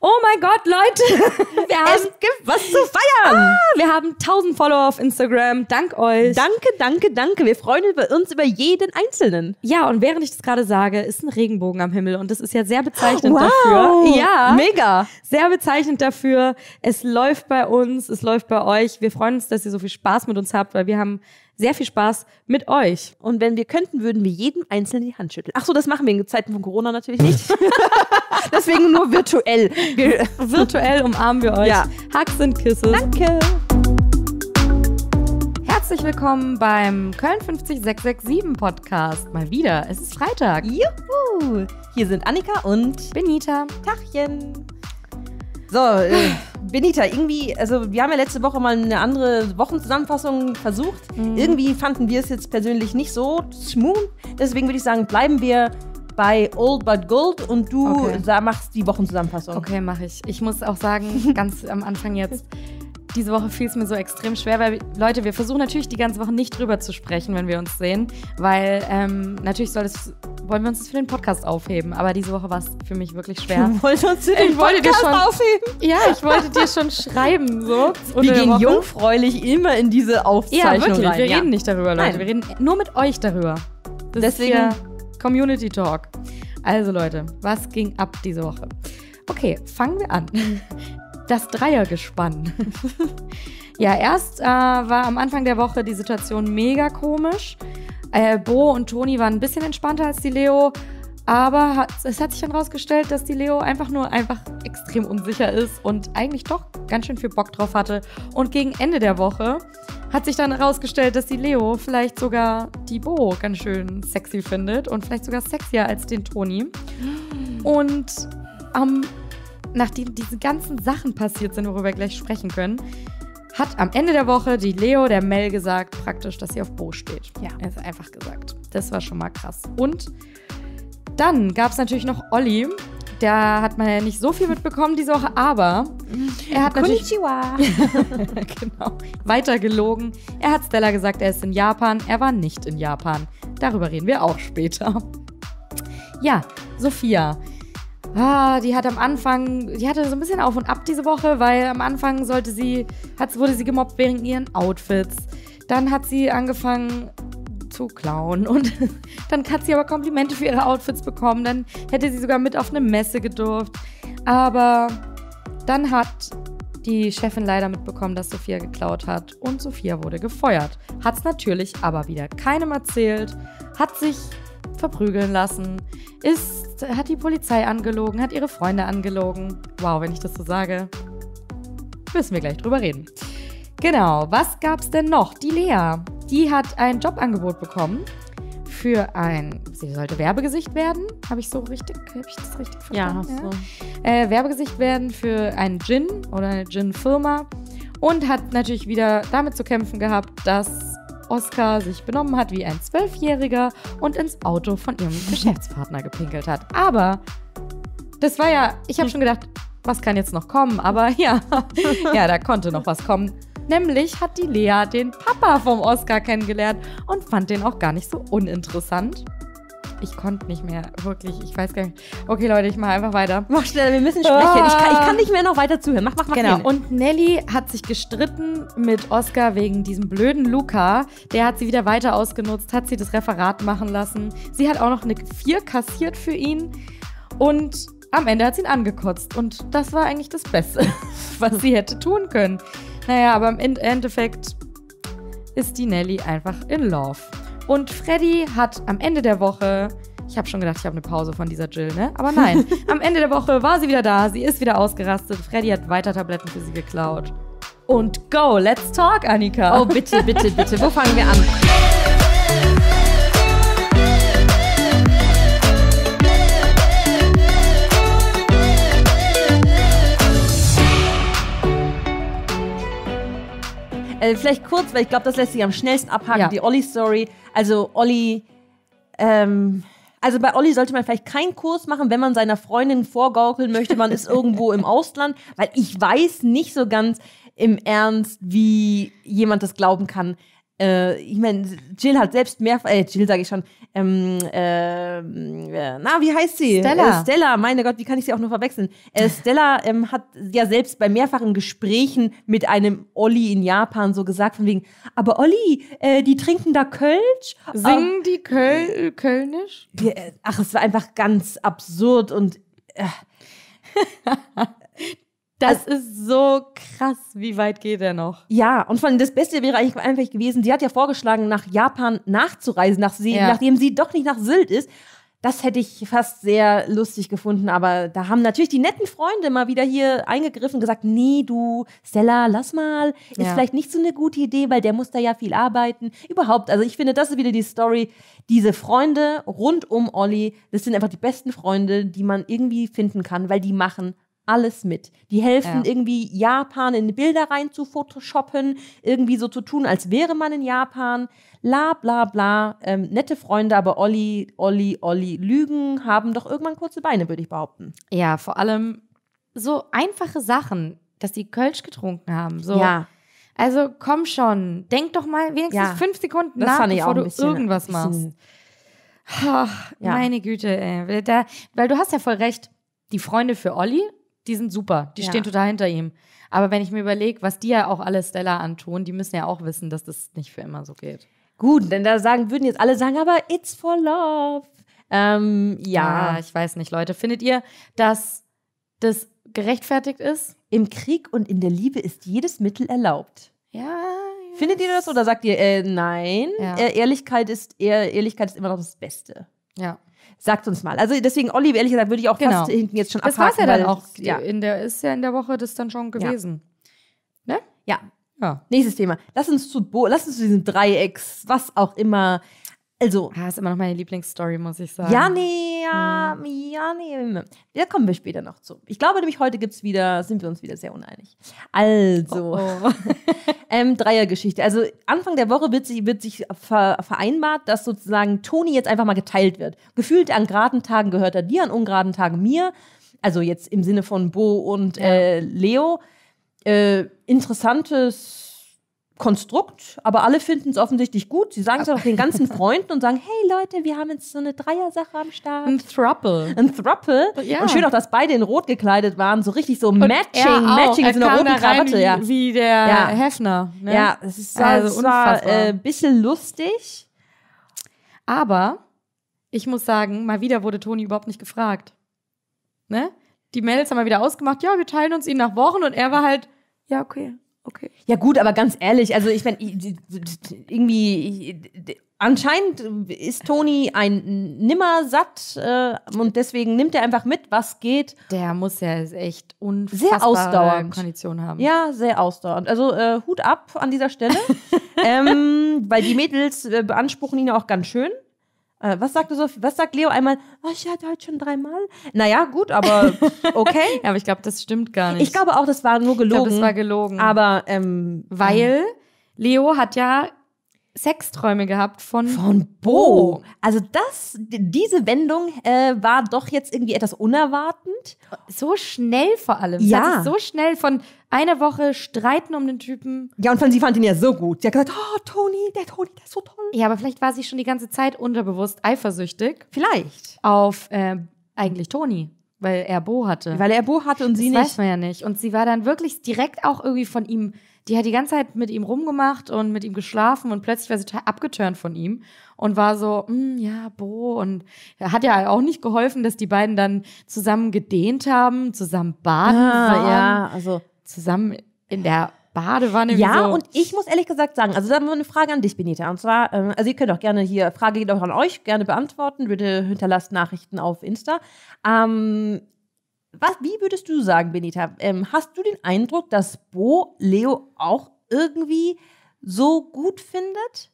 oh mein Gott, Leute, wir haben, es gibt was zu feiern. Wir haben 1000 Follower auf Instagram, dank euch. Danke, danke, danke. Wir freuen uns über jeden Einzelnen. Ja, und während ich das gerade sage, ist ein Regenbogen am Himmel und das ist ja sehr bezeichnend dafür. Ja, mega. Sehr bezeichnend dafür. Es läuft bei uns, es läuft bei euch. Wir freuen uns, dass ihr so viel Spaß mit uns habt, weil wir haben sehr viel Spaß mit euch. Und wenn wir könnten, würden wir jedem Einzelnen die Hand schütteln. Ach so, das machen wir in Zeiten von Corona natürlich nicht. Deswegen nur virtuell. Virtuell umarmen wir euch. Ja. Hugs and Kisses. Danke. Herzlich willkommen beim Köln 50667 Podcast. Mal wieder. Es ist Freitag. Juhu. Hier sind Anika und Benita. Tachchen. So, Benita, irgendwie, also wir haben ja letzte Woche mal eine andere Wochenzusammenfassung versucht. Irgendwie fanden wir es jetzt persönlich nicht so smooth. Deswegen würde ich sagen, bleiben wir bei Old But Gold und du machst die Wochenzusammenfassung. Okay, mache ich. Ich muss auch sagen, ganz am Anfang jetzt, diese Woche fiel es mir so extrem schwer, weil, Leute, wir versuchen natürlich die ganze Woche nicht drüber zu sprechen, wenn wir uns sehen, weil natürlich wollen wir uns das für den Podcast aufheben, aber diese Woche war es für mich wirklich schwer. Du wolltest uns für den Podcast aufheben? Ja, ich wollte dir schon schreiben. So. Wir gehen jungfräulich immer in diese Aufzeichnung rein. Ja, wirklich, wir reden nicht darüber, Leute. Nein. Wir reden nur mit euch darüber. Das deswegen ist hier Community Talk. Also, Leute, was ging ab diese Woche? Okay, fangen wir an. Das Dreiergespann. Ja, erst war am Anfang der Woche die Situation mega komisch. Bo und Toni waren ein bisschen entspannter als die Leo, aber es hat sich dann rausgestellt, dass die Leo einfach extrem unsicher ist und eigentlich doch ganz schön viel Bock drauf hatte. Und gegen Ende der Woche hat sich dann rausgestellt, dass die Leo vielleicht sogar die Bo ganz schön sexy findet und vielleicht sogar sexier als den Toni. Und nachdem diese ganzen Sachen passiert sind, worüber wir gleich sprechen können, hat am Ende der Woche die Leo der Mel gesagt, praktisch, dass sie auf Bo steht. Ja. Er ist einfach gesagt. Das war schon mal krass. Und dann gab es natürlich noch Olli. Da hat man ja nicht so viel mitbekommen diese Woche, aber er hat Konnichiwa. Natürlich genau, weiter gelogen. Er hat Stella gesagt, er ist in Japan. Er war nicht in Japan. Darüber reden wir auch später. Ja, Sophia. Die hat am Anfang, die hatte so ein bisschen auf und ab diese Woche, weil am Anfang wurde sie gemobbt wegen ihren Outfits. Dann hat sie angefangen zu klauen und dann hat sie aber Komplimente für ihre Outfits bekommen. Dann hätte sie sogar mit auf eine Messe gedurft. Aber dann hat die Chefin leider mitbekommen, dass Sophia geklaut hat und Sophia wurde gefeuert. Hat's natürlich aber wieder keinem erzählt, hat sich verprügeln lassen, hat die Polizei angelogen, hat ihre Freunde angelogen. Wow, wenn ich das so sage, müssen wir gleich drüber reden. Genau, was gab's denn noch? Die Lea, die hat ein Jobangebot bekommen sie sollte Werbegesicht werden. Habe ich das richtig verstanden? Ja, hast du. Werbegesicht werden für einen Gin oder eine Gin-Firma und hat natürlich wieder damit zu kämpfen gehabt, dass Oscar sich benommen hat wie ein 12-Jähriger und ins Auto von ihrem Geschäftspartner gepinkelt hat. Aber das war ja, ich habe schon gedacht, was kann jetzt noch kommen? Aber ja, da konnte noch was kommen. Nämlich hat die Lea den Papa vom Oscar kennengelernt und fand den auch gar nicht so uninteressant. Ich konnte nicht mehr, wirklich, ich weiß gar nicht. Okay, Leute, ich mache einfach weiter. Mach schneller, wir müssen sprechen. Ich kann nicht mehr noch weiter zuhören. Mach. Genau. Und Nelly hat sich gestritten mit Oscar wegen diesem blöden Luca. Der hat sie wieder weiter ausgenutzt, hat sie das Referat machen lassen. Sie hat auch noch eine 4 kassiert für ihn. Und am Ende hat sie ihn angekotzt. Und das war eigentlich das Beste, was sie hätte tun können. Naja, aber im Endeffekt ist die Nelly einfach in love. Und Freddy hat am Ende der Woche, ich habe schon gedacht, ich habe eine Pause von dieser Jill, ne? Aber nein, am Ende der Woche war sie wieder da, sie ist wieder ausgerastet, Freddy hat weiter Tabletten für sie geklaut. Und go, let's talk, Anika. Oh, bitte, bitte, bitte, wo fangen wir an? Vielleicht kurz, weil ich glaube, das lässt sich am schnellsten abhaken, die Olli-Story. Also Olli, also bei Olli sollte man vielleicht keinen Kurs machen, wenn man seiner Freundin vorgaukeln möchte, man ist irgendwo im Ausland, weil ich weiß nicht so ganz im Ernst, wie jemand das glauben kann. ich meine, Jill hat selbst mehrfach, Jill sage ich schon, na, wie heißt sie? Stella. Stella, meine Gott, wie kann ich sie auch nur verwechseln? Stella hat ja selbst bei mehrfachen Gesprächen mit einem Olli in Japan so gesagt, von wegen, aber Olli, die trinken da Kölsch. Singen die Kölnisch? Ach, es war einfach ganz absurd und das ist so krass, wie weit geht er noch? Ja, und vor allem das Beste wäre eigentlich einfach gewesen, sie hat ja vorgeschlagen, nach Japan nachzureisen, nachdem sie doch nicht nach Sylt ist. Das hätte ich fast sehr lustig gefunden, aber da haben natürlich die netten Freunde mal wieder hier eingegriffen und gesagt, nee, du, Stella, lass mal, ist vielleicht nicht so eine gute Idee, weil der muss da ja viel arbeiten. Überhaupt, also ich finde, das ist wieder die Story, diese Freunde rund um Olli, das sind einfach die besten Freunde, die man irgendwie finden kann, weil die machen alles mit. Die helfen irgendwie Japan in Bilder rein zu photoshoppen, irgendwie so zu tun, als wäre man in Japan. Bla, bla, bla. Nette Freunde, aber Olli, Lügen haben doch irgendwann kurze Beine, würde ich behaupten. Ja, vor allem so einfache Sachen, dass die Kölsch getrunken haben. So. Ja. Also komm schon, denk doch mal wenigstens 5 Sekunden das nach, bevor du irgendwas machst. Oh, meine Güte, ey. Weil du hast ja voll recht, die Freunde für Olli, die sind super, die stehen total hinter ihm. Aber wenn ich mir überlege, was die ja auch alle Stella antun, die müssen ja auch wissen, dass das nicht für immer so geht. Gut, denn da würden jetzt alle sagen, aber it's for love. Ja, ich weiß nicht, Leute. Findet ihr, dass das gerechtfertigt ist? Im Krieg und in der Liebe ist jedes Mittel erlaubt. Ja. Findet ihr das oder sagt ihr, nein, Ehrlichkeit ist immer noch das Beste? Ja. Sagt uns mal. Also deswegen, Olli, ehrlich gesagt, würde ich auch fast hinten jetzt schon abhaken. Das war ja dann auch. Ist ja in der Woche das dann schon gewesen. Ja. Ne? Ja. Nächstes Thema. Lass uns zu diesem Dreiecks, was auch immer. Also. Das ist immer noch meine Lieblingsstory, muss ich sagen. Ja, nee. Da kommen wir später noch zu. Ich glaube nämlich, heute sind wir uns wieder sehr uneinig. Also. Oh. Dreiergeschichte. Also Anfang der Woche wird sich vereinbart, dass sozusagen Toni jetzt einfach mal geteilt wird. Gefühlt an geraden Tagen gehört er dir, an ungeraden Tagen mir. Also jetzt im Sinne von Bo und Leo. Interessantes Konstrukt, aber alle finden es offensichtlich gut. Sie sagen es auch den ganzen Freunden und sagen, hey Leute, wir haben jetzt so eine Dreiersache am Start. Ein Thruple. Ja. Und schön auch, dass beide in Rot gekleidet waren, so richtig so und Matching in so einer roten Krawatte. Wie der Hefner. Ne? Ja, es war ein bisschen lustig. Aber ich muss sagen, mal wieder wurde Toni überhaupt nicht gefragt. Ne? Die Mädels haben mal wieder ausgemacht, ja, wir teilen uns ihn nach Wochen und er war halt, ja, okay. Ja gut, aber ganz ehrlich, also ich meine, irgendwie, anscheinend ist Toni ein Nimmersatt und deswegen nimmt er einfach mit, was geht. Der muss ja echt unfassbare Konditionen haben. Ja, sehr ausdauernd. Also Hut ab an dieser Stelle, weil die Mädels beanspruchen ihn auch ganz schön. Was sagt Leo einmal? Oh, ich hatte heute schon 3 Mal. Naja, gut, aber okay. Ja, aber ich glaube, das stimmt gar nicht. Ich glaube auch, das war nur gelogen. Aber, weil Leo hat ja Sexträume gehabt von Bo. Also diese Wendung war doch jetzt irgendwie etwas unerwartend. So schnell vor allem. Ja. Das ist so schnell von einer Woche streiten um den Typen. Ja, und sie fand ihn ja so gut. Sie hat gesagt, oh, der Toni, der ist so toll. Ja, aber vielleicht war sie schon die ganze Zeit unterbewusst eifersüchtig. Vielleicht. Auf eigentlich Toni. Weil er Bo hatte. Weil er Bo hatte und sie nicht. Das weiß man ja nicht. Und sie war dann wirklich direkt auch irgendwie von ihm, die hat die ganze Zeit mit ihm rumgemacht und mit ihm geschlafen und plötzlich war sie total abgeturnt von ihm und war so, ja, Bo. Und hat ja auch nicht geholfen, dass die beiden dann zusammen gedehnt haben, zusammen baden waren. Ja, also zusammen in der Badewanne. Ja, so. Und ich muss ehrlich gesagt sagen, also da haben wir eine Frage an dich, Benita. Und zwar, also ihr könnt auch gerne hier, Frage geht auch an euch, gerne beantworten. Bitte hinterlasst Nachrichten auf Insta. Wie würdest du sagen, Benita? Hast du den Eindruck, dass Bo Leo auch irgendwie so gut findet?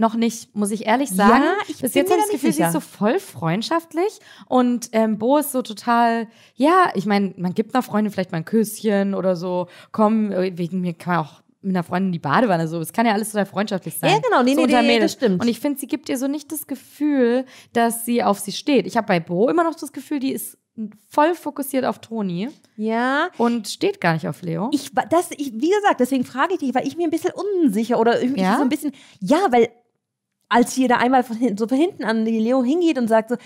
Noch nicht, muss ich ehrlich sagen. Ja, bis jetzt habe ich das Gefühl, sie ist so voll freundschaftlich. Und Bo ist so total, ja, ich meine, man gibt einer Freundin vielleicht mal ein Küsschen oder so. Komm, wegen mir kann man auch mit einer Freundin in die Badewanne so. Es kann ja alles total freundschaftlich sein. Ja, genau, nee, das stimmt. Und ich finde, sie gibt ihr so nicht das Gefühl, dass sie auf sie steht. Ich habe bei Bo immer noch das Gefühl, die ist voll fokussiert auf Toni. Ja. Und steht gar nicht auf Leo. Wie gesagt, deswegen frage ich dich, weil ich mir ein bisschen unsicher oder irgendwie so ein bisschen, weil als jeder einmal von hinten an die Leo hingeht und sagt so,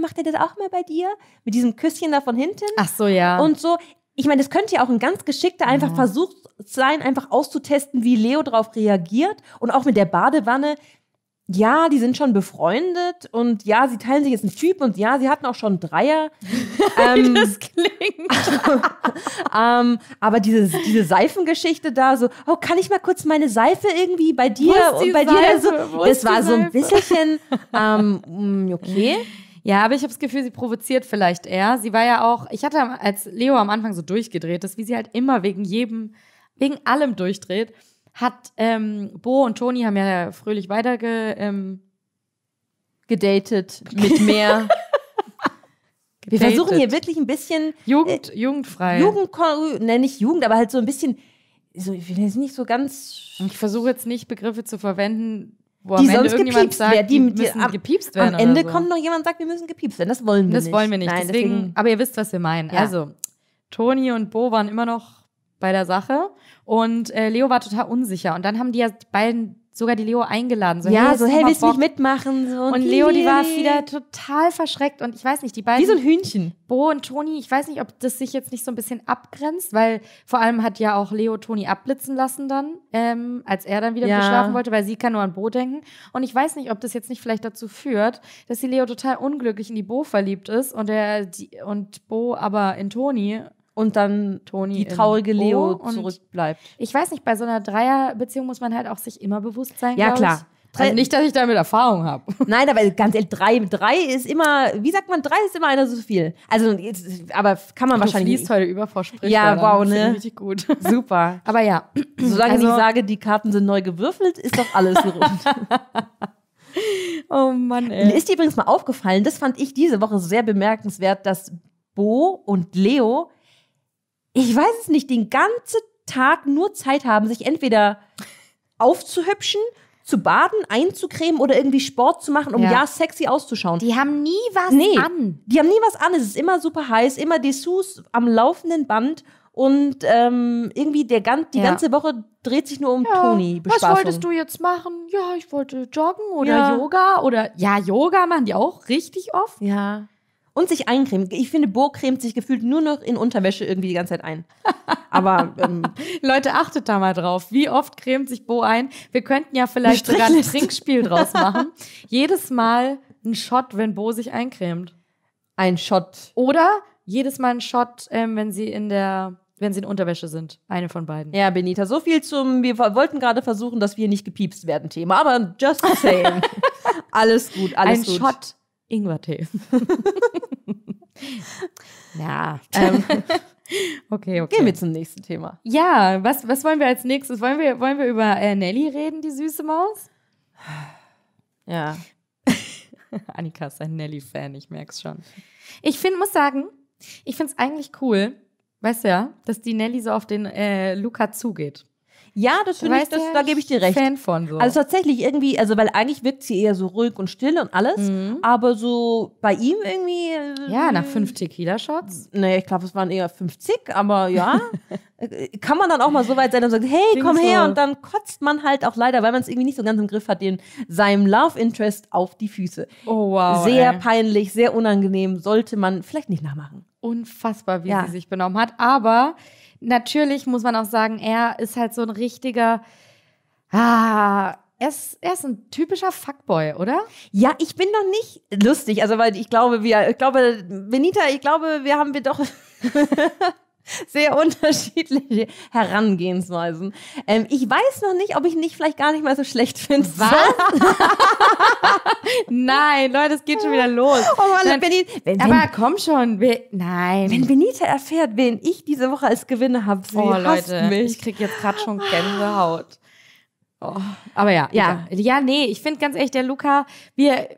macht er das auch mal bei dir? Mit diesem Küsschen da von hinten. Ach so, ja. Und so, ich meine, das könnte ja auch ein ganz geschickter einfach Versuch sein, einfach auszutesten, wie Leo darauf reagiert. Und auch mit der Badewanne, ja, die sind schon befreundet und ja, sie teilen sich jetzt einen Typ und ja, sie hatten auch schon einen Dreier. Wie das klingt. Aber diese Seifengeschichte da, so, oh, kann ich mal kurz meine Seife irgendwie bei dir und bei dir? So, das war so ein bisschen, okay. Ja, aber ich habe das Gefühl, sie provoziert vielleicht eher. Sie war ja auch, ich hatte, als Leo am Anfang so durchgedreht ist, wie sie halt immer wegen allem durchdreht, hat Bo und Toni haben ja fröhlich weiter gedatet mit mehr. Wir versuchen hier wirklich ein bisschen jugendfrei. Nicht Jugend, aber halt so ein bisschen, so, ich will jetzt nicht so ganz. Ich versuche jetzt nicht Begriffe zu verwenden, wo die am Ende irgendjemand sagt, die müssen gepiepst werden. Am Ende kommt noch jemand und sagt, wir müssen gepiepst werden. Das wollen wir nicht. Das wollen wir nicht. Nein, deswegen, aber ihr wisst, was wir meinen. Ja. Also, Toni und Bo waren immer noch bei der Sache und Leo war total unsicher. Und dann haben die ja beiden sogar die Leo eingeladen. So, ja, hey, willst du nicht mitmachen? So. Und Leo, die war wieder total verschreckt. Und ich weiß nicht, die beiden. Wie so ein Hühnchen. Bo und Toni, ich weiß nicht, ob das sich jetzt nicht so ein bisschen abgrenzt, weil vor allem hat ja auch Leo Toni abblitzen lassen dann, als er dann wieder schlafen wollte, weil sie kann nur an Bo denken. Und ich weiß nicht, ob das jetzt nicht vielleicht dazu führt, dass die Leo total unglücklich in die Bo verliebt ist und Bo aber in Toni. Und dann Toni die traurige Leo zurückbleibt. Ich weiß nicht, bei so einer Dreierbeziehung muss man halt auch sich immer bewusst sein, ja, klar. Also nicht, dass ich damit Erfahrung habe. Nein, aber ganz ehrlich, drei ist immer, wie sagt man, drei ist immer einer so viel. Also, aber kann man wahrscheinlich. Du fließt heute über vor Sprichwörtern. Ja, wow, ne? Richtig gut. Super. Aber ja. Solange ich sage, die Karten sind neu gewürfelt, ist doch alles rund. Oh Mann, ey. Ist dir übrigens mal aufgefallen, das fand ich diese Woche sehr bemerkenswert, dass Bo und Leo, ich weiß es nicht, den ganzen Tag nur Zeit haben, sich entweder aufzuhübschen, zu baden, einzucremen oder irgendwie Sport zu machen, um sexy auszuschauen. Die haben nie was an. Die haben nie was an. Es ist immer super heiß, immer Dessous am laufenden Band und irgendwie die ganze Woche dreht sich nur um Toni. Was wolltest du jetzt machen? Ja, ich wollte joggen oder Yoga oder Yoga machen die auch richtig oft. Ja. Und sich eincremen. Ich finde, Bo cremt sich gefühlt nur noch in Unterwäsche irgendwie die ganze Zeit ein. Aber Leute, achtet da mal drauf. Wie oft cremt sich Bo ein? Wir könnten ja vielleicht sogar ein Trinkspiel draus machen. Jedes Mal ein Shot, wenn Bo sich eincremt. Ein Shot. Oder jedes Mal ein Shot, wenn sie in Unterwäsche sind. Eine von beiden. Ja, Benita, so viel zum, wir wollten gerade versuchen, dass wir nicht gepiepst werden Thema. Aber just saying. Alles gut, alles gut. Ein Shot. Ingwertee. Ja. Okay. Gehen wir zum nächsten Thema. Ja, was wollen wir als nächstes? Wollen wir über Nelly reden, die süße Maus? Ja. Anika ist ein Nelly-Fan, ich merk's schon. Ich find's eigentlich cool, weißt du ja, dass die Nelly so auf den Luca zugeht. Ja, das finde ich, da gebe ich dir recht. Fan von so. Also tatsächlich irgendwie, weil eigentlich wirkt sie eher so ruhig und still und alles, aber so bei ihm irgendwie. Ja, nach 5 Tequila-Shots. Nee, ich glaube, es waren eher 50, aber ja. Kann man dann auch mal so weit sein und sagen, hey, komm her, und dann kotzt man halt auch leider, weil man es irgendwie nicht so ganz im Griff hat, seinem Love Interest auf die Füße. Oh wow. Sehr peinlich, sehr unangenehm, sollte man vielleicht nicht nachmachen. Unfassbar, wie sie sich benommen hat, aber natürlich muss man auch sagen, er ist halt so ein richtiger, er ist ein typischer Fuckboy, oder? Ja, ich bin doch nicht lustig, weil ich glaube, Benita, wir doch sehr unterschiedliche Herangehensweisen. Ich weiß noch nicht, ob ich nicht vielleicht gar nicht mal so schlecht finde. Was? Nein, Leute, es geht schon wieder los. Oh Mann, komm schon. Wenn Benita erfährt, wen ich diese Woche als Gewinner habe, hasst mich. Ich krieg jetzt gerade schon Gänsehaut. Oh. Aber ich finde ganz ehrlich, der Luca,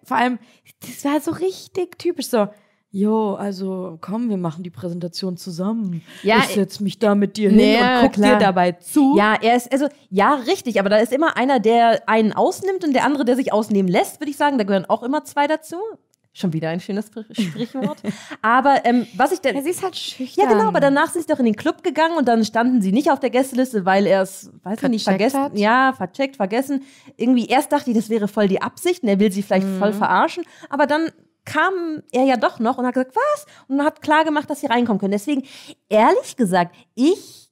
vor allem, das war so richtig typisch so. Jo, also komm, wir machen die Präsentation zusammen. Ja, ich setze mich da mit dir hin und guck dir dabei zu. Ja, er ist, richtig, aber da ist immer einer, der einen ausnimmt und der andere, der sich ausnehmen lässt, würde ich sagen. Da gehören auch immer zwei dazu. Schon wieder ein schönes Sprichwort. Aber was ich denn... Ja, sie ist halt schüchtern. Ja, genau, aber danach sind sie doch in den Club gegangen und dann standen sie nicht auf der Gästeliste, weil er es, weiß ich nicht, vergessen hat. Ja, vercheckt, vergessen. Irgendwie erst dachte ich, das wäre voll die Absicht und er will sie vielleicht voll verarschen. Aber dann kam er ja doch noch und hat gesagt, was? Und hat klar gemacht, dass sie reinkommen können. Deswegen, ehrlich gesagt, ich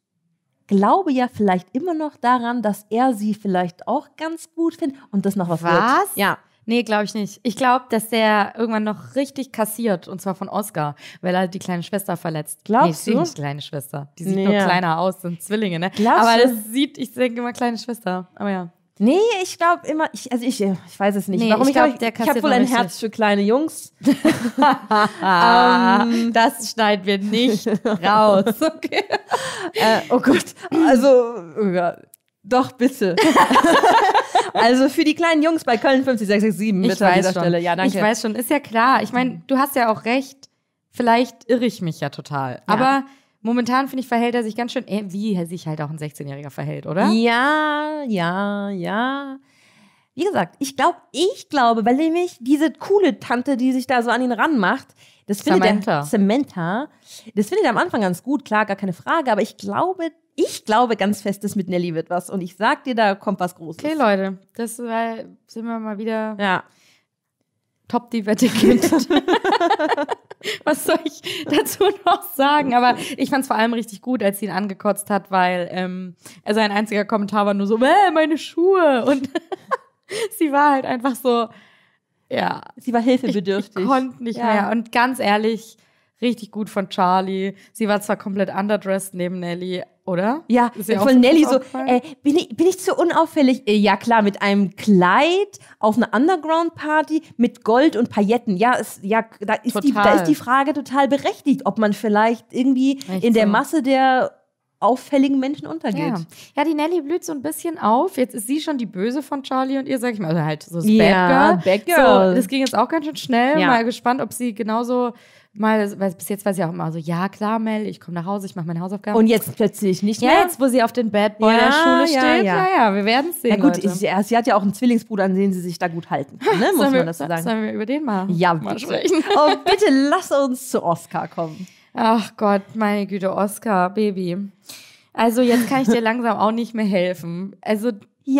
glaube ja vielleicht immer noch daran, dass er sie vielleicht auch ganz gut findet und das noch was wird. Was? Ja. Nee, glaube ich nicht. Ich glaube, dass der irgendwann noch richtig kassiert, und zwar von Oscar, weil er die kleine Schwester verletzt. Glaubst du? Nee, nicht kleine Schwester. Die sieht nur kleiner aus, sind Zwillinge, ne? Glaubst du? Aber das sieht, ich denke immer kleine Schwester, aber ja. Nee, ich glaube immer, ich weiß es nicht. Nee, warum? Ich habe wohl ein Herz für kleine Jungs. Das schneiden wir nicht raus. Okay. Oh Gott, also... Oh Gott. Doch, bitte. Also für die kleinen Jungs bei Köln 50667 bitte an dieser Stelle. Ja, danke. Ich weiß schon, ist ja klar. Ich meine, du hast ja auch recht. Vielleicht irre ich mich ja total. Ja. Aber momentan, finde ich, verhält er sich ganz schön, wie sich halt auch ein 16-Jähriger verhält, oder? Ja, ja, ja. Wie gesagt, ich glaube, weil nämlich diese coole Tante, die sich da so an ihn ranmacht, das findet er, Samantha, das findet er am Anfang ganz gut, klar, gar keine Frage, aber ich glaube ganz fest, das mit Nelly wird was. Und ich sag dir, da kommt was Großes. Okay, Leute, das sind wir mal wieder top die Wette geht. Was soll ich dazu noch sagen? Aber ich fand es vor allem richtig gut, als sie ihn angekotzt hat, weil also ein einziger Kommentar war nur so, meine Schuhe. Und sie war halt einfach so, ja. Sie war hilfebedürftig. Ich konnte nicht mehr. Und ganz ehrlich, richtig gut von Charlie. Sie war zwar komplett underdressed neben Nelly, oder? Ja, von Nelly so, bin ich zu unauffällig? Ja klar, mit einem Kleid auf einer Underground-Party mit Gold und Pailletten. Da ist die Frage total berechtigt, ob man vielleicht irgendwie in der Masse der auffälligen Menschen untergeht. Ja, die Nelly blüht so ein bisschen auf. Jetzt ist sie schon die Böse von Charlie und ihr, sag ich mal, also halt so das Bad Girl. So, das ging jetzt auch ganz schön schnell. Mal gespannt, ob sie genauso mal, weil bis jetzt war sie auch immer so, ja klar Mel, ich komme nach Hause, ich mache meine Hausaufgaben. Und jetzt plötzlich nicht mehr. Ja, jetzt, wo sie auf den Bad Boy der Schule steht. Ja, wir werden es sehen, ja, gut, Leute. Sie hat ja auch einen Zwillingsbruder, an den sie sich da gut halten kann, ne? Muss man das so sagen. Sollen wir über den mal sprechen? Oh, bitte lass uns zu Oscar kommen. Ach Gott, meine Güte, Oscar, Baby. Also jetzt kann ich dir langsam auch nicht mehr helfen. Also ich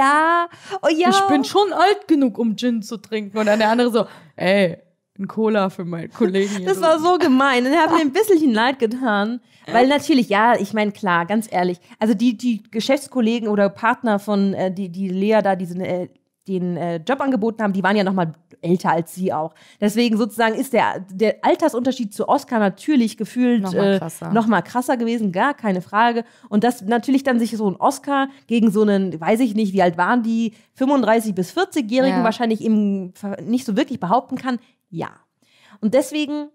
bin schon alt genug, um Gin zu trinken. Und dann der andere so, ein Cola für meinen Kollegen hier. Das war so gemein. Und er hat mir ein bisschen leid getan. Weil natürlich, ich meine, klar, ganz ehrlich, also die Geschäftskollegen oder Partner von, die Lea da den Job angeboten haben, die waren ja nochmal älter als sie auch. Deswegen sozusagen ist der Altersunterschied zu Oscar natürlich gefühlt noch mal krasser gewesen, gar keine Frage. Und dass natürlich dann sich so ein Oscar gegen so einen, weiß ich nicht, wie alt waren die, 35- bis 40-Jährigen wahrscheinlich eben nicht so wirklich behaupten kann, Und deswegen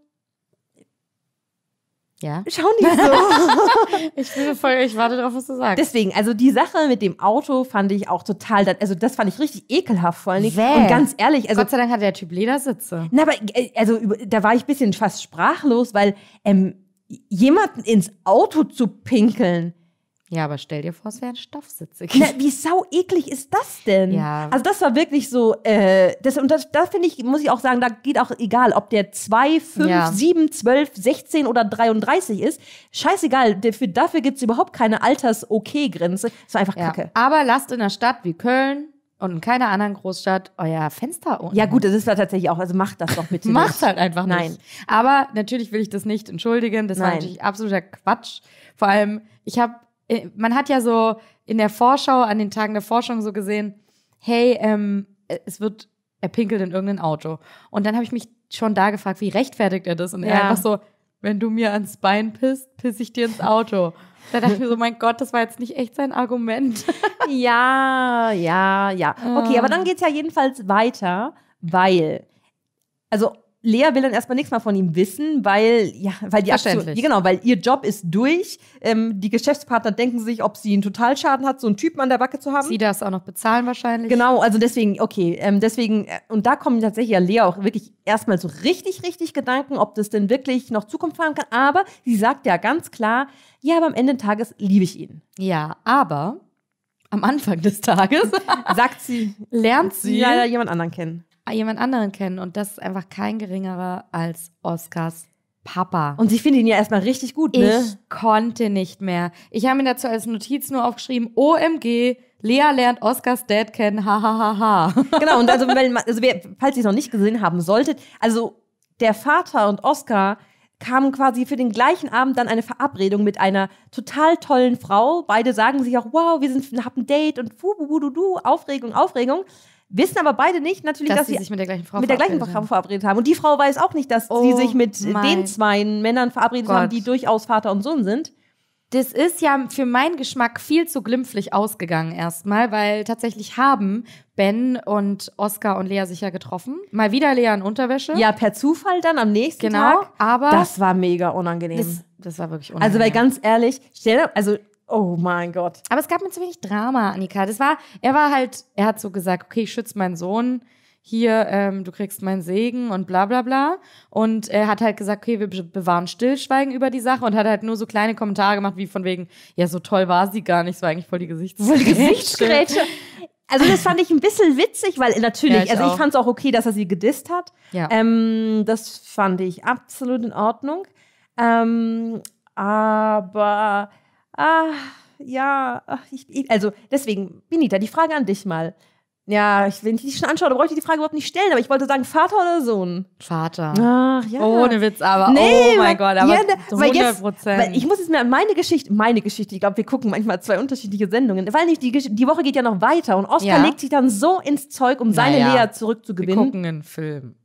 schauen die so. Ich warte drauf, was du sagst. Deswegen, also die Sache mit dem Auto fand ich auch total, also das fand ich richtig ekelhaft vor allen Dingen. Und ganz ehrlich, also Gott sei Dank hatte der Typ Ledersitze. Na, aber also da war ich ein bisschen fast sprachlos, weil jemanden ins Auto zu pinkeln. Ja, aber stell dir vor, es wären Stoffsitze. Na, wie sau eklig ist das denn? Ja. Also das war wirklich so, da finde ich, muss ich auch sagen, da geht auch egal, ob der 2, 5, 7, 12, 16 oder 33 ist. Scheißegal, dafür gibt es überhaupt keine Alters-Okay-Grenze. Es war einfach Kacke. Aber lasst in einer Stadt wie Köln und in keiner anderen Großstadt euer Fenster unten. Ja gut, das ist ja tatsächlich auch, also macht das doch bitte nicht. Macht halt einfach nicht. Nein. Aber natürlich will ich das nicht entschuldigen, das war natürlich absoluter Quatsch. Vor allem, man hat ja so in der Vorschau, an den Tagen der Forschung so gesehen, hey, er pinkelt in irgendein Auto. Und dann habe ich mich schon da gefragt, wie rechtfertigt er das? Und er einfach so, wenn du mir ans Bein pisst, pisse ich dir ins Auto. Da dachte ich mir so, mein Gott, das war jetzt nicht echt sein Argument. Okay, aber dann geht es ja jedenfalls weiter, weil, also Lea will dann erstmal nichts mehr von ihm wissen, weil die Aktion, weil ihr Job ist durch. Die Geschäftspartner denken sich, ob sie einen Totalschaden hat, so einen Typen an der Backe zu haben. Sie darf es auch noch bezahlen wahrscheinlich. Genau, also deswegen, und da kommen tatsächlich ja Lea auch wirklich erstmal so richtig Gedanken, ob das denn wirklich noch Zukunft haben kann. Aber sie sagt ja ganz klar, aber am Ende des Tages liebe ich ihn. Ja, aber am Anfang des Tages lernt sie leider jemand anderen kennen. jemand anderen kennen. Und das ist einfach kein geringerer als Oskars Papa. Und ich finde ihn ja erstmal richtig gut, ne? Ich konnte nicht mehr. Ich habe mir dazu als Notiz nur aufgeschrieben, OMG, Lea lernt Oskars Dad kennen, hahaha. Genau, und also, falls ihr es noch nicht gesehen haben solltet, also der Vater und Oskar kamen quasi für den gleichen Abend dann eine Verabredung mit einer total tollen Frau. Beide sagen sich auch, wow, haben ein Date und Aufregung, Aufregung. Wissen aber beide nicht natürlich, dass sie sich mit der gleichen Frau verabredet haben. Und die Frau weiß auch nicht, dass sie sich mit den zwei Männern verabredet haben, die durchaus Vater und Sohn sind. Das ist ja für meinen Geschmack viel zu glimpflich ausgegangen erstmal, weil tatsächlich haben Ben und Oskar und Lea sich ja getroffen. Mal wieder Lea in Unterwäsche. Ja, per Zufall dann am nächsten Tag. Aber das war mega unangenehm. Das war wirklich unangenehm. Also weil ganz ehrlich, oh mein Gott. Aber es gab mir zu wenig Drama, Anika. Er hat so gesagt, okay, ich schütze meinen Sohn. Hier, du kriegst meinen Segen und bla bla bla. Und er hat halt gesagt, okay, wir bewahren Stillschweigen über die Sache und hat halt nur so kleine Kommentare gemacht, wie von wegen, ja, so toll war sie gar nicht, es war eigentlich voll die Gesichtsgrätsche. Also das fand ich ein bisschen witzig, weil natürlich, ja, ich fand es auch okay, dass er sie gedisst hat. Ja. Das fand ich absolut in Ordnung. Deswegen, Benita, die Frage an dich mal. Ja, wenn ich dich schon anschaue, brauche ich die Frage überhaupt nicht stellen, aber ich wollte sagen, Vater oder Sohn? Vater. Ach ja. Ohne Witz, aber oh mein Gott, aber 100%. Ich muss jetzt mal meine Geschichte, ich glaube, wir gucken manchmal zwei unterschiedliche Sendungen, weil die Woche geht ja noch weiter und Oskar legt sich dann so ins Zeug, um seine Lea zurückzugewinnen. Wir gucken einen Film.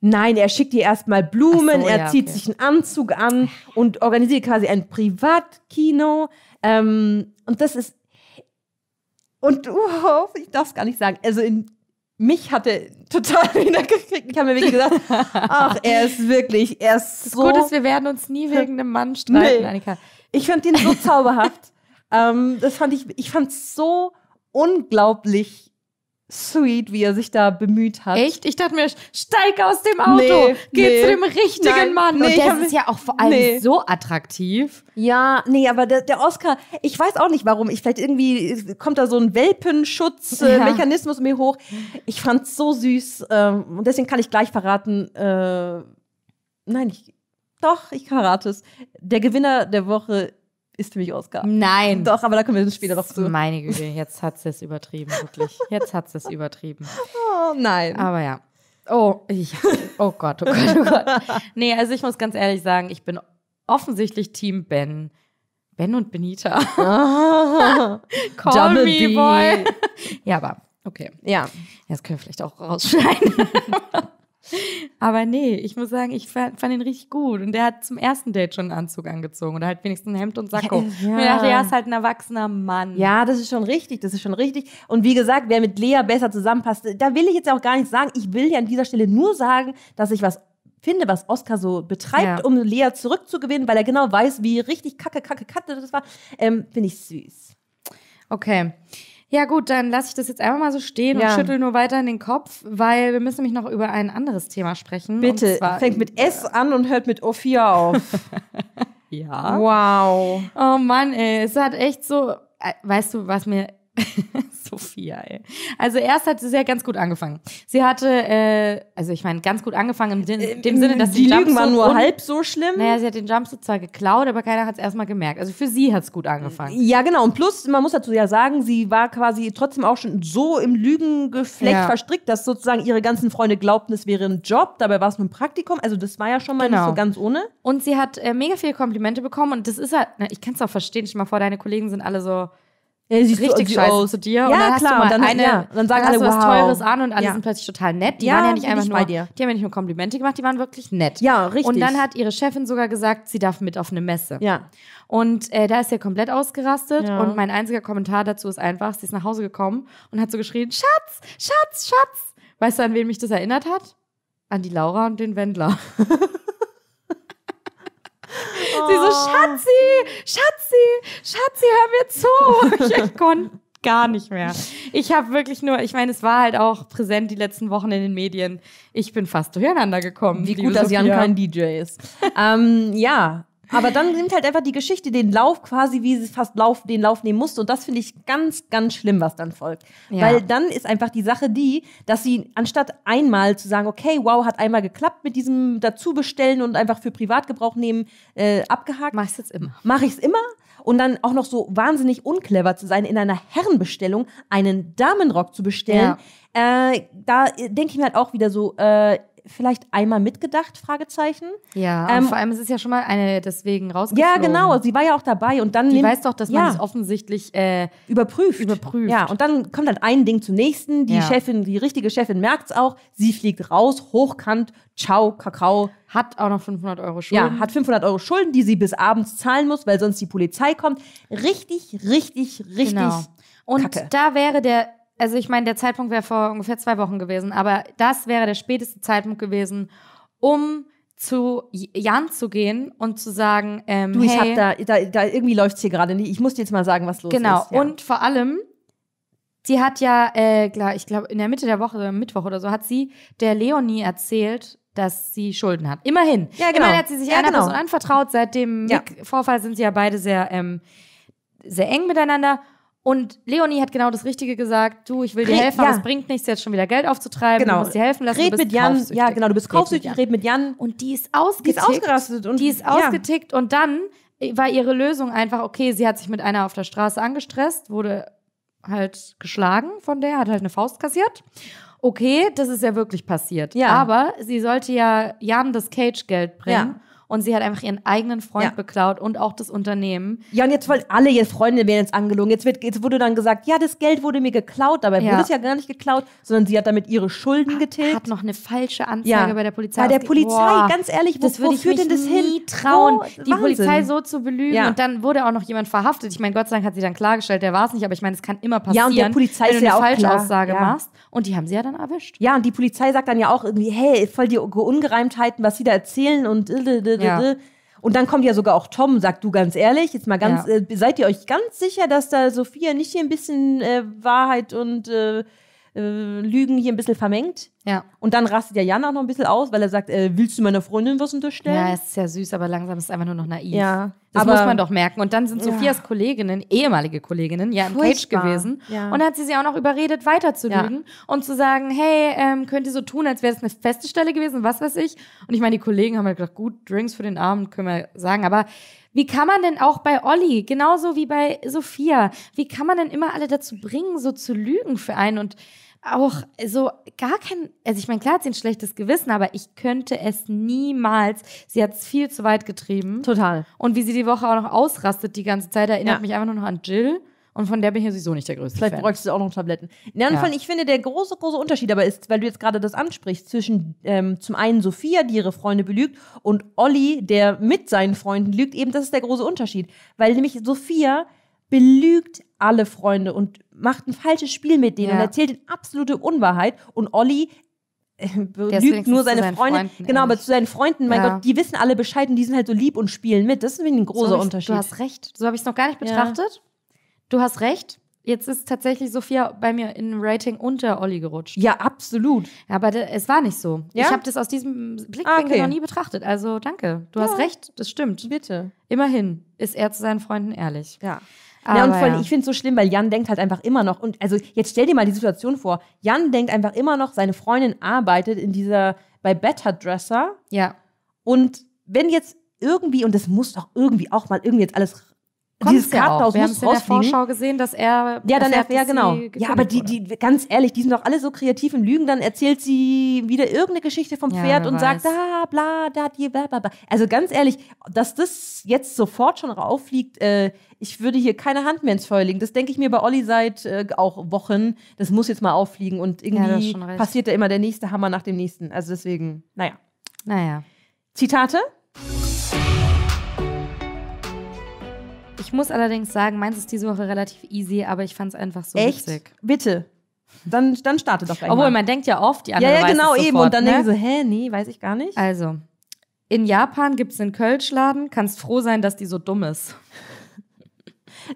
Nein, er schickt ihr erstmal Blumen, zieht sich einen Anzug an und organisiert quasi ein Privatkino. Und das ist ich darf es gar nicht sagen. Also mich hat er total wiedergekriegt. Ich habe mir wirklich gesagt, ach, er ist so... Gut ist, wir werden uns nie wegen einem Mann streiten, Anika. Ich fand ihn so zauberhaft. Ich fand es so unglaublich sweet, wie er sich da bemüht hat. Echt? Ich dachte mir, steig aus dem Auto, geh zu dem richtigen Mann. Und das ist ja auch vor allem so attraktiv. Ja, aber der Oskar, ich weiß auch nicht warum, vielleicht irgendwie kommt da so ein Welpenschutzmechanismus mir hoch. Ich fand's so süß und deswegen kann ich gleich verraten, ich verrate es. Der Gewinner der Woche ist für mich Oskar. Nein. Doch, aber da kommen wir uns später noch zu. Meine Güte, jetzt hat sie es übertrieben, wirklich. Jetzt hat sie es übertrieben. Oh, nein. Aber ja. Oh Gott. Nee, also ich muss ganz ehrlich sagen, ich bin offensichtlich Team Ben. Ben und Benita. Ah, Call Double me, B. boy. Ja, aber okay. Ja. Das können wir vielleicht auch rausschneiden. Aber nee, ich muss sagen, ich fand ihn richtig gut. Und der hat zum ersten Date schon einen Anzug angezogen. Oder halt wenigstens ein Hemd und Sakko. Ja. Ich dachte, er ist halt ein erwachsener Mann. Ja, das ist schon richtig. Und wie gesagt, wer mit Lea besser zusammenpasst, da will ich jetzt auch gar nichts sagen. Ich will ja an dieser Stelle nur sagen, dass ich was finde, was Oskar so betreibt, um Lea zurückzugewinnen, weil er genau weiß, wie richtig kacke das war. Finde ich süß. Okay. Ja gut, dann lasse ich das jetzt einfach mal so stehen und schüttel nur weiter in den Kopf, weil wir müssen nämlich noch über ein anderes Thema sprechen. Bitte, fängt mit S an und hört mit O4 auf. Ja. Wow. Oh Mann, ey, es hat echt so, weißt du, was mir... Sophia, ey. Also erst hat sie ja ganz gut angefangen. Sie hatte, ganz gut angefangen in dem Sinne, dass die Lügen waren nur halb so schlimm. Naja, sie hat den Jumpsuit zwar geklaut, aber keiner hat es erstmal gemerkt. Also für sie hat es gut angefangen. Ja, genau. Und plus, man muss dazu ja sagen, sie war quasi trotzdem auch schon so im Lügengeflecht verstrickt, dass sozusagen ihre ganzen Freunde glaubten, es wäre ein Job. Dabei war es nur ein Praktikum. Also das war ja schon mal nicht so ganz ohne. Und sie hat mega viele Komplimente bekommen. Und das ist halt, ich kann es auch verstehen, stell dir mal vor, deine Kollegen sind alle so... Ja, siehst richtig du scheiße aus zu dir. Ja, und dann klar. Hast du mal dann sagen alle, was Teures an und alle sind plötzlich total nett. Die waren ja nicht einfach nur bei dir. Die haben ja nicht nur Komplimente gemacht, die waren wirklich nett. Ja, richtig. Und dann hat ihre Chefin sogar gesagt, sie darf mit auf eine Messe. Ja. Und da ist sie komplett ausgerastet. Ja. Und mein einziger Kommentar dazu ist einfach, sie ist nach Hause gekommen und hat so geschrien, Schatz. Weißt du, an wen mich das erinnert hat? An die Laura und den Wendler. Sie so, Schatzi, hör mir zu. Ich konnte gar nicht mehr. Ich habe wirklich nur, ich meine, es war halt auch präsent die letzten Wochen in den Medien. Ich bin fast durcheinander gekommen. Wie gut, dass Jan kein DJ ist. Aber dann nimmt halt einfach die Geschichte den Lauf quasi, wie sie fast den Lauf nehmen musste. Und das finde ich ganz, ganz schlimm, was dann folgt. Ja. Weil dann ist einfach die Sache die, dass sie anstatt einmal zu sagen, okay, wow, hat einmal geklappt mit diesem Dazubestellen und einfach für Privatgebrauch nehmen, abgehakt. Mach ich es jetzt immer. Mache ich es immer. Und dann auch noch so wahnsinnig unclever zu sein, in einer Herrenbestellung einen Damenrock zu bestellen. Ja. Da denke ich mir halt auch wieder so, vielleicht einmal mitgedacht, Fragezeichen. Ja, und vor allem, es ist ja schon mal eine deswegen rausgeflogen. Ja, genau, sie war ja auch dabei. Und dann die weiß doch, dass man es offensichtlich überprüft. Ja, und dann kommt halt ein Ding zum nächsten. Die Chefin, die richtige Chefin merkt es auch. Sie fliegt raus, hochkant, ciao, Kakao. Hat auch noch 500 Euro Schulden. Ja, hat 500 Euro Schulden, die sie bis abends zahlen muss, weil sonst die Polizei kommt. Richtig, richtig, richtig genau. Und Kacke. Da wäre der... Also ich meine, der Zeitpunkt wäre vor ungefähr 2 Wochen gewesen, aber das wäre der späteste Zeitpunkt gewesen, um zu Jan zu gehen und zu sagen, du, ich hey, hab da irgendwie läuft es hier gerade nicht, ich muss dir jetzt mal sagen, was los ist. Genau, ja. Und vor allem, sie hat ja, ich glaube in der Mitte der Woche, Mittwoch oder so, hat sie der Leonie erzählt, dass sie Schulden hat. Immerhin. Ja, genau. Immerhin hat sie sich einer Person anvertraut, seit dem Vorfall sind sie ja beide sehr, sehr eng miteinander. Und Leonie hat genau das Richtige gesagt. Du, ich will dir helfen, aber es bringt nichts, jetzt schon wieder Geld aufzutreiben. Genau. Du musst dir helfen lassen. Red mit Jan. Ja, genau, du bist kaufsüchtig, red mit Jan. Und die ist ausgetickt. Die ist ausgerastet. Und die ist ausgetickt. Und dann war ihre Lösung einfach, okay, sie hat sich mit einer auf der Straße angestresst, wurde halt geschlagen von der, hat halt eine Faust kassiert. Okay, das ist ja wirklich passiert. Ja. Aber sie sollte ja Jan das Cage-Geld bringen. Ja. Und sie hat einfach ihren eigenen Freund beklaut und auch das Unternehmen. Ja, und jetzt wollen alle ihre Freunde werden jetzt angelogen. Jetzt wurde dann gesagt, ja, das Geld wurde mir geklaut. Dabei wurde es ja gar nicht geklaut, sondern sie hat damit ihre Schulden getilgt. Hat noch eine falsche Anzeige bei der Polizei. Bei der Polizei, boah, ganz ehrlich, wofür führt denn das hin? Nie trauen, die Polizei so zu belügen. Ja. Und dann wurde auch noch jemand verhaftet. Ich meine, Gott sei Dank hat sie dann klargestellt, der war es nicht. Aber ich meine, es kann immer passieren, ja, und der Polizei wenn du eine Falschaussage machst. Und die haben sie ja dann erwischt. Ja, und die Polizei sagt dann ja auch irgendwie, hey, voll die Ungereimtheiten, was sie da erzählen und... Ja. Und dann kommt ja sogar auch Tom und sagt, du ganz ehrlich, jetzt mal ganz, seid ihr euch ganz sicher, dass da Sophia nicht hier ein bisschen Wahrheit und Lügen hier ein bisschen vermengt? Ja. Und dann rastet ja Jan auch noch ein bisschen aus, weil er sagt, willst du meiner Freundin was unterstellen? Ja, es ist ja süß, aber langsam ist es einfach nur noch naiv. Ja. Das muss man doch merken. Und dann sind Sophias Kolleginnen, ehemalige Kolleginnen, ja im Cage gewesen. Ja. Und dann hat sie auch noch überredet, weiter zu lügen und zu sagen, hey, könnt ihr so tun, als wäre es eine feste Stelle gewesen, was weiß ich. Und ich meine, die Kollegen haben halt gedacht, gut, Drinks für den Abend können wir sagen. Aber wie kann man denn auch bei Olli, genauso wie bei Sophia, wie kann man denn immer alle dazu bringen, so zu lügen für einen und auch so gar kein, also ich meine, klar hat sie ein schlechtes Gewissen, aber ich könnte es niemals, sie hat es viel zu weit getrieben. Total. Und wie sie die Woche auch noch ausrastet die ganze Zeit, erinnert mich einfach nur noch an Jill. Und von der bin ich ja sowieso nicht der größte Fan. Vielleicht bräuchtest du auch noch Tabletten. In anderen Fall, ich finde, der große, große Unterschied aber ist, weil du jetzt gerade das ansprichst, zwischen zum einen Sophia, die ihre Freunde belügt, und Olli, der mit seinen Freunden lügt, eben das ist der große Unterschied. Weil nämlich Sophia belügt alle Freunde und macht ein falsches Spiel mit denen und erzählt ihnen absolute Unwahrheit. Und Olli lügt nur seine Freunde. Genau, aber zu seinen Freunden, mein Gott, die wissen alle Bescheid und die sind halt so lieb und spielen mit. Das ist ein großer Unterschied. Du hast recht. So habe ich es noch gar nicht betrachtet. Ja. Du hast recht. Jetzt ist tatsächlich Sophia bei mir in Rating unter Olli gerutscht. Ja, absolut. Aber es war nicht so. Ja? Ich habe das aus diesem Blickwinkel noch nie betrachtet. Also danke. Du hast recht. Das stimmt. Bitte. Immerhin ist er zu seinen Freunden ehrlich. Ja. Ja, und ich finde es so schlimm, weil Jan denkt halt einfach immer noch, und also jetzt stell dir mal die Situation vor, Jan denkt einfach immer noch, seine Freundin arbeitet bei Better Dresser. Ja. Und wenn jetzt irgendwie, und das muss doch irgendwie auch mal irgendwie jetzt alles dieses Kartenhaus muss rausfliegen. Wir haben es in der Vorschau gesehen, dass er... Ja, dann erfährt, genau. Ja, aber die, ganz ehrlich, die sind doch alle so kreativ im Lügen. Dann erzählt sie wieder irgendeine Geschichte vom Pferd und sagt, da, bla, da, die, bla, bla, bla. Also ganz ehrlich, dass das jetzt sofort schon rauffliegt, ich würde hier keine Hand mehr ins Feuer legen. Das denke ich mir bei Olli seit auch Wochen. Das muss jetzt mal auffliegen. Und irgendwie passiert da immer der nächste Hammer nach dem nächsten. Also deswegen, naja. Naja. Zitate? Ich muss allerdings sagen, meins ist diese Woche relativ easy, aber ich fand es einfach so witzig. Bitte. Dann starte doch gleich. Obwohl, man denkt ja oft, die andere weiß es sofort, eben. Und dann denken so, hä, nee, weiß ich gar nicht. Also, in Japan gibt es einen Kölschladen, kannst froh sein, dass die so dumm ist.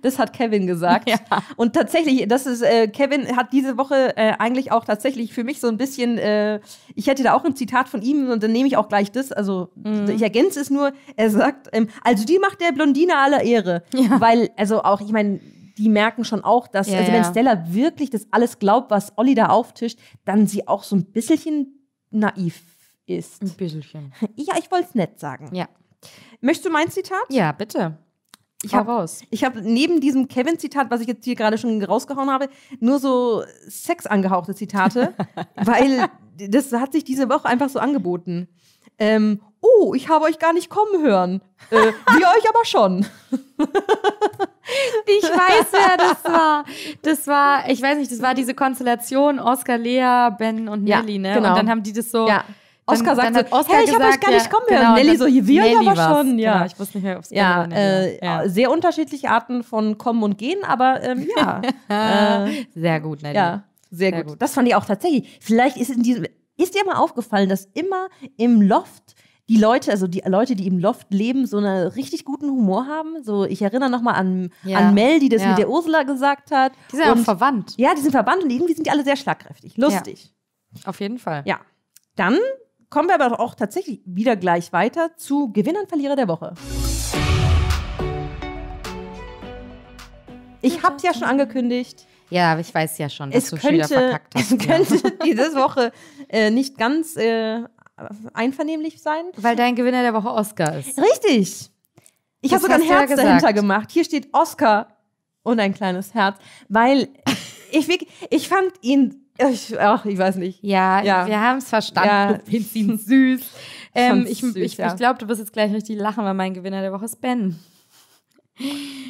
Das hat Kevin gesagt. Ja. Und tatsächlich, das ist, Kevin hat diese Woche eigentlich auch tatsächlich für mich so ein bisschen, ich hätte da auch ein Zitat von ihm und dann nehme ich auch gleich das, also ich ergänze es nur, er sagt, also die macht der Blondine aller Ehre. Ja. Weil, also auch, ich meine, die merken schon auch, dass, ja, also wenn Stella wirklich das alles glaubt, was Olli da auftischt, dann sie auch so ein bisschen naiv ist. Ein bisschen. Ja, ich wollte es nett sagen. Ja. Möchtest du mein Zitat? Ja, bitte. Ich habe neben diesem Kevin-Zitat, was ich jetzt hier gerade schon rausgehauen habe, nur so sexangehauchte Zitate, weil das hat sich diese Woche einfach so angeboten. Oh, ich habe euch gar nicht kommen hören. Wir euch aber schon. Ich weiß, wer das war. Das war, ich weiß nicht, das war diese Konstellation Oscar, Lea, Ben und Nelly, ne? Genau. Und dann haben die das so... Ja. Oscar sagt dann so, Oscar hey, ich habe euch gar nicht kommen hören. Genau, Nelly so, hier, wir Nelly aber schon. Ja. Genau, ich wusste nicht mehr, ob es sehr unterschiedliche Arten von kommen und gehen, aber ja. Sehr gut, Nelly. Ja, sehr gut. Das fand ich auch tatsächlich. Vielleicht ist in diesem, ist dir mal aufgefallen, dass immer im Loft die Leute, also die Leute, die im Loft leben, so einen richtig guten Humor haben. So, ich erinnere nochmal an Mel, die das mit der Ursula gesagt hat. Die sind auch verwandt. Ja, die sind verwandt und irgendwie sind die alle sehr schlagkräftig. Lustig. Ja. Auf jeden Fall. Ja. Dann kommen wir aber auch tatsächlich wieder gleich weiter zu Gewinner und Verlierer der Woche. Ich hab's ja schon angekündigt. Ja, ich weiß ja schon, dass du schon wieder verkackt hast. Es könnte diese Woche nicht ganz einvernehmlich sein. Weil dein Gewinner der Woche Oscar ist. Richtig. Ich habe sogar ein Herz dahinter gemacht. Hier steht Oscar und ein kleines Herz, weil ich fand ihn... Ich weiß nicht. Ja. Wir haben es verstanden. Ja. Du findest ihn süß. Ich glaube, du wirst jetzt gleich richtig lachen, weil mein Gewinner der Woche ist Ben.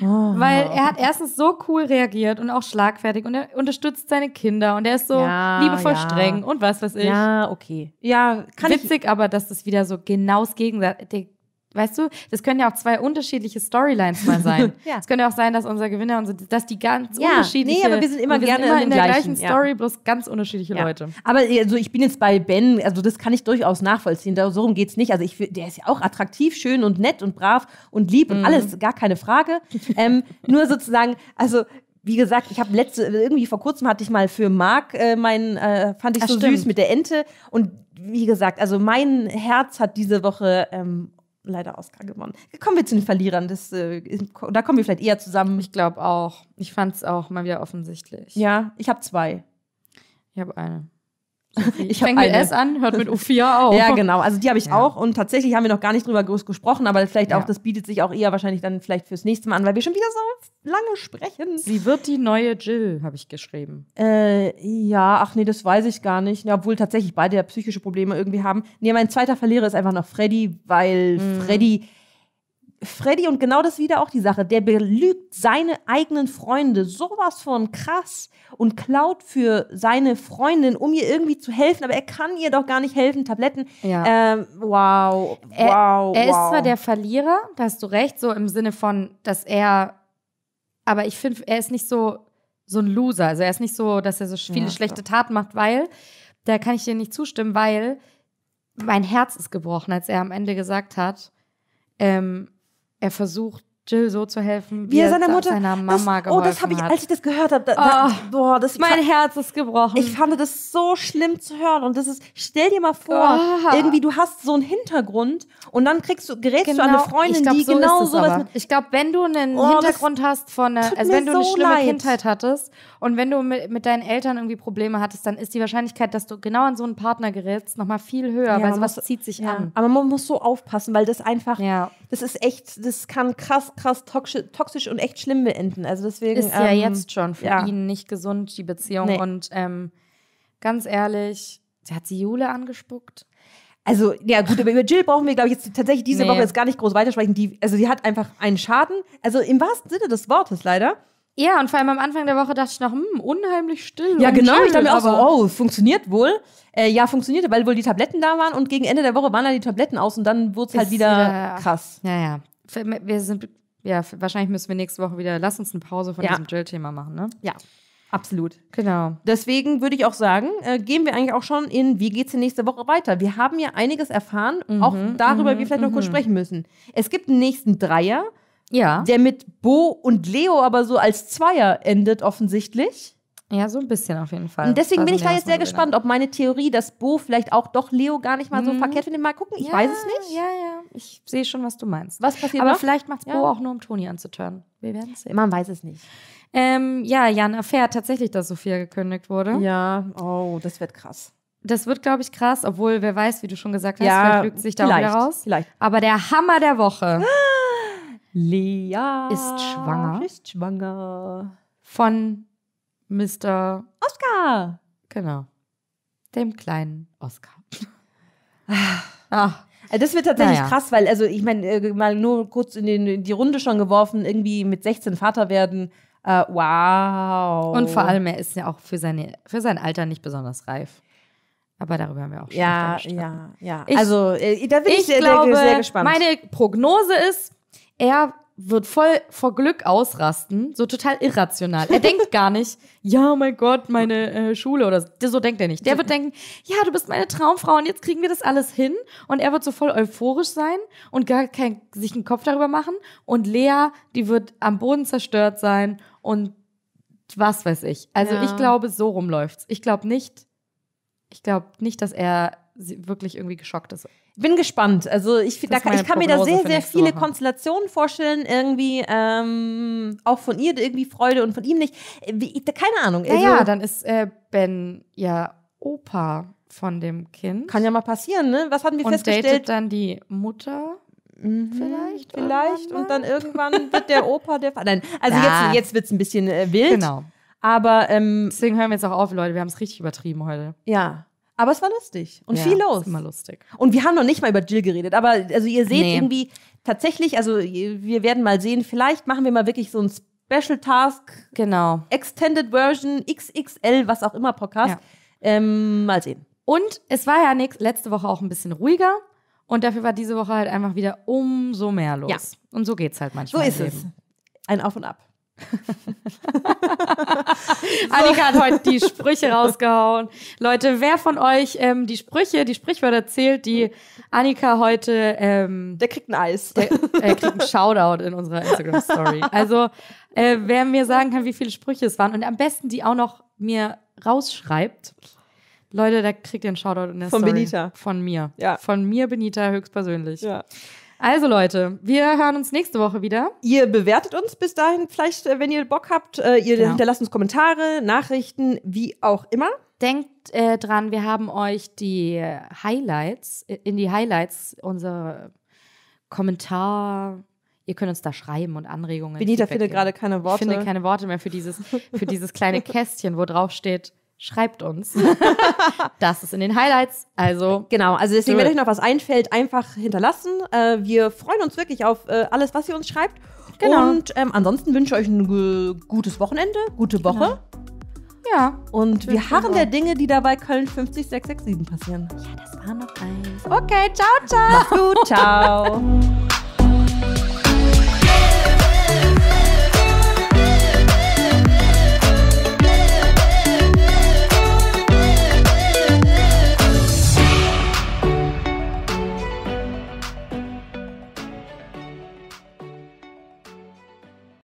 Oh. Weil er hat erstens so cool reagiert und auch schlagfertig und er unterstützt seine Kinder und er ist so liebevoll streng und was weiß ich. Ja, okay. Ja, witzig, aber dass das wieder so genau das Gegenteil. Weißt du, das können ja auch zwei unterschiedliche Storylines mal sein. Ja. Es könnte auch sein, dass unser Gewinner, dass die ganz unterschiedliche... Nee, aber wir sind immer gerne in der gleichen Story, bloß ganz unterschiedliche Leute. Aber also ich bin jetzt bei Ben, also das kann ich durchaus nachvollziehen, darum geht's nicht. Also der ist ja auch attraktiv, schön und nett und brav und lieb und alles, gar keine Frage. Nur sozusagen, also... Wie gesagt, ich habe irgendwie vor kurzem hatte ich mal für Marc fand ich so süß mit der Ente. Und wie gesagt, also mein Herz hat diese Woche leider Oscar gewonnen. Kommen wir zu den Verlierern. Da kommen wir vielleicht eher zusammen. Ich glaube auch. Ich fand es auch mal wieder offensichtlich. Ja, ich habe zwei. Ich habe eine. Ich fange mit S an, hört mit U4 auf. Ja, genau. Also die habe ich auch. Und tatsächlich haben wir noch gar nicht drüber groß gesprochen, aber vielleicht auch, das bietet sich auch eher wahrscheinlich dann vielleicht fürs nächste Mal an, weil wir schon wieder so lange sprechen. Sie wird die neue Jill, habe ich geschrieben. Das weiß ich gar nicht. Ja, obwohl tatsächlich beide ja psychische Probleme irgendwie haben. Nee, mein zweiter Verlierer ist einfach noch Freddy, weil Freddy, und genau das wieder auch die Sache, der belügt seine eigenen Freunde sowas von krass und klaut für seine Freundin, um ihr irgendwie zu helfen, aber er kann ihr doch gar nicht helfen, Tabletten. Ja. Er ist zwar der Verlierer, da hast du recht, so im Sinne von, dass er, aber ich finde, er ist nicht so ein Loser, also er ist nicht so, dass er so viele schlechte Taten macht, weil, da kann ich dir nicht zustimmen, weil mein Herz ist gebrochen, als er am Ende gesagt hat, er versucht, Jill so zu helfen, wie er seiner Mama geholfen hat. Oh, das habe ich, als ich das gehört habe, mein Herz ist gebrochen. Ich fand das so schlimm zu hören. Und das ist, stell dir mal vor, irgendwie du hast so einen Hintergrund und dann gerätst du an eine Freundin, die so genau sowas... Ich glaube, wenn du einen Hintergrund hast wenn du eine schlimme Kindheit hattest und wenn du mit deinen Eltern irgendwie Probleme hattest, dann ist die Wahrscheinlichkeit, dass du genau an so einen Partner gerätst, nochmal viel höher, weil sowas zieht sich an. Aber man muss so aufpassen, weil das einfach, das ist echt, das kann krass toxisch und echt schlimm beenden. Also deswegen ist ja jetzt schon für ihn nicht gesund, die Beziehung. Nee. Und ganz ehrlich, hat sie Jule angespuckt? Also, ja gut, aber über Jill brauchen wir, glaube ich, jetzt tatsächlich diese Woche jetzt gar nicht groß weitersprechen. Sie hat einfach einen Schaden, also im wahrsten Sinne des Wortes leider. Ja, und vor allem am Anfang der Woche dachte ich noch, unheimlich still. Ja, genau, ich dachte mir auch so, funktioniert wohl. Funktionierte, weil wohl die Tabletten da waren und gegen Ende der Woche waren dann die Tabletten aus und dann wurde es halt wieder krass. Ja. Wahrscheinlich müssen wir nächste Woche wieder, lass uns eine Pause von diesem Jill-Thema machen, ne? Ja, absolut. Genau. Deswegen würde ich auch sagen, gehen wir eigentlich auch schon in, wie geht's denn nächste Woche weiter? Wir haben ja einiges erfahren, auch darüber, wie wir vielleicht noch kurz sprechen müssen. Es gibt einen nächsten Dreier, Ja. Der mit Bo und Leo aber so als Zweier endet offensichtlich. Ja, so ein bisschen auf jeden Fall. Und deswegen bin ich da jetzt sehr gespannt, ob meine Theorie, dass Bo vielleicht auch doch Leo gar nicht mal so verkehrt findet. Mal gucken, ich weiß es nicht. Ja, ja, ich sehe schon, was du meinst. Was passiert aber noch? Vielleicht macht es Bo auch nur, um Toni anzuturnen. Wir werden es sehen. Man weiß es nicht. Ja, Jan erfährt tatsächlich, dass Sophia gekündigt wurde. Ja, oh, das wird krass. Das wird, glaube ich, krass, obwohl, wer weiß, wie du schon gesagt hast, ja, vielleicht lügt sich da wieder raus. Vielleicht. Aber der Hammer der Woche. Lea ist schwanger. Ist schwanger. Von Mr. Oscar. Genau. Dem kleinen Oscar. Ach. Das wird tatsächlich krass, weil, also ich meine, mal nur kurz in die Runde schon geworfen, irgendwie mit 16 Vater werden. Wow. Und vor allem, er ist ja auch für sein Alter nicht besonders reif. Aber darüber haben wir auch schon gesprochen. Ja. Ich bin sehr gespannt. Meine Prognose ist, er wird voll vor Glück ausrasten, so total irrational. Er denkt gar nicht, ja, mein Gott, meine Schule oder so. So denkt er nicht. Der wird denken, ja, du bist meine Traumfrau und jetzt kriegen wir das alles hin. Und er wird so voll euphorisch sein und gar kein, sich einen Kopf darüber machen. Und Lea, die wird am Boden zerstört sein und was weiß ich. Also ich glaube, so rum läuft's. Ich glaube nicht, dass er wirklich irgendwie geschockt ist. Bin gespannt. Also ich kann mir da sehr, sehr viele Konstellationen vorstellen. Irgendwie auch von ihr irgendwie Freude und von ihm nicht. Keine Ahnung. Also, ja, dann ist Ben ja Opa von dem Kind. Kann ja mal passieren, ne? Was hatten wir festgestellt? Und datet dann die Mutter vielleicht. Und dann irgendwann wird der Opa der Vater. Nein, also jetzt wird es ein bisschen wild. Genau. Aber deswegen hören wir jetzt auch auf, Leute. Wir haben es richtig übertrieben heute. Ja, aber es war lustig und viel los. Ist immer lustig. Und wir haben noch nicht mal über Jill geredet. Aber also ihr seht irgendwie tatsächlich. Also wir werden mal sehen. Vielleicht machen wir mal wirklich so ein Special Task, Extended Version, XXL, was auch immer Podcast. Ja. Mal sehen. Und es war ja letzte Woche auch ein bisschen ruhiger. Und dafür war diese Woche halt einfach wieder umso mehr los. Ja. Und so geht's halt manchmal. So ist es. Ein Auf und Ab. Anika hat heute die Sprüche rausgehauen. Leute, wer von euch die Sprichwörter zählt, die Anika heute der kriegt ein Eis. Der kriegt einen Shoutout in unserer Instagram-Story. Also, wer mir sagen kann, wie viele Sprüche es waren und am besten die auch noch mir rausschreibt, Leute, da kriegt ihr einen Shoutout in der Story. Von Benita. Von mir. Ja. Von mir, Benita, höchstpersönlich. Ja. Also Leute, wir hören uns nächste Woche wieder. Ihr bewertet uns bis dahin vielleicht, wenn ihr Bock habt. Ihr hinterlasst uns Kommentare, Nachrichten, wie auch immer. Denkt dran, wir haben euch in die Highlights unsere Kommentare. Ihr könnt uns da schreiben und Anregungen. Benita findet gerade keine Worte. Ich finde keine Worte mehr für dieses kleine Kästchen, wo drauf steht: Schreibt uns. Das ist in den Highlights. Also genau, also deswegen, wenn euch noch was einfällt, einfach hinterlassen. Wir freuen uns wirklich auf alles, was ihr uns schreibt. Genau. Und ansonsten wünsche ich euch ein gutes Wochenende, gute Woche. Genau. Ja. Und wir harren der Dinge, die da bei Köln 50667 passieren. Ja, das war noch eins. Okay, ciao, ciao. Mach's gut, ciao.